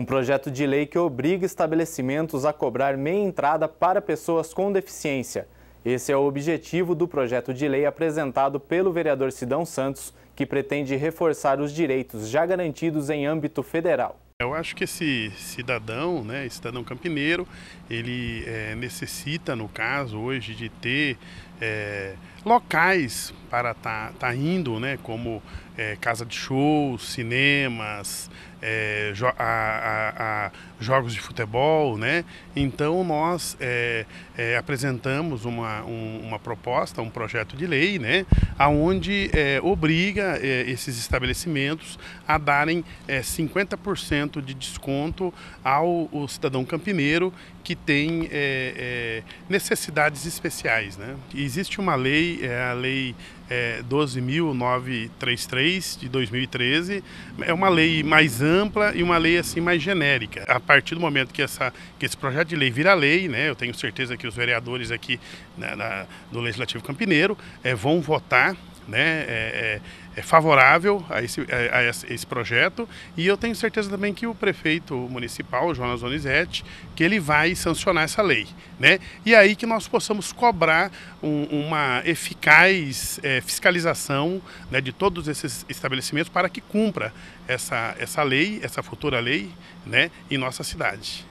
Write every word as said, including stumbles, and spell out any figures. Um projeto de lei que obriga estabelecimentos a cobrar meia entrada para pessoas com deficiência. Esse é o objetivo do projeto de lei apresentado pelo vereador Cidão Santos, que pretende reforçar os direitos já garantidos em âmbito federal. Eu acho que esse cidadão, né, cidadão campineiro, ele é, necessita, no caso hoje, de ter é, locais para tá, tá indo, né, como é, casa de shows, cinemas, é, jo a, a, a jogos de futebol, né? Então nós é, é, apresentamos uma, um, uma proposta, um projeto de lei, né, aonde é, obriga é, esses estabelecimentos a darem é, cinquenta por cento de desconto ao, ao cidadão campineiro que tem é, é, necessidades especiais, né? Existe uma lei, é a lei é, doze mil novecentos e trinta e três de dois mil e treze, é uma lei mais ampla e uma lei assim mais genérica. A partir do momento que, essa, que esse projeto de lei vira lei, né, eu tenho certeza que os vereadores aqui na, na, do Legislativo Campineiro é, vão votar, né, é, é favorável a esse, a esse projeto, e eu tenho certeza também que o prefeito municipal, Jonas Donizete, que ele vai sancionar essa lei, né, e aí que nós possamos cobrar um, uma eficaz é, fiscalização, né, de todos esses estabelecimentos para que cumpra essa, essa lei, essa futura lei, né, em nossa cidade.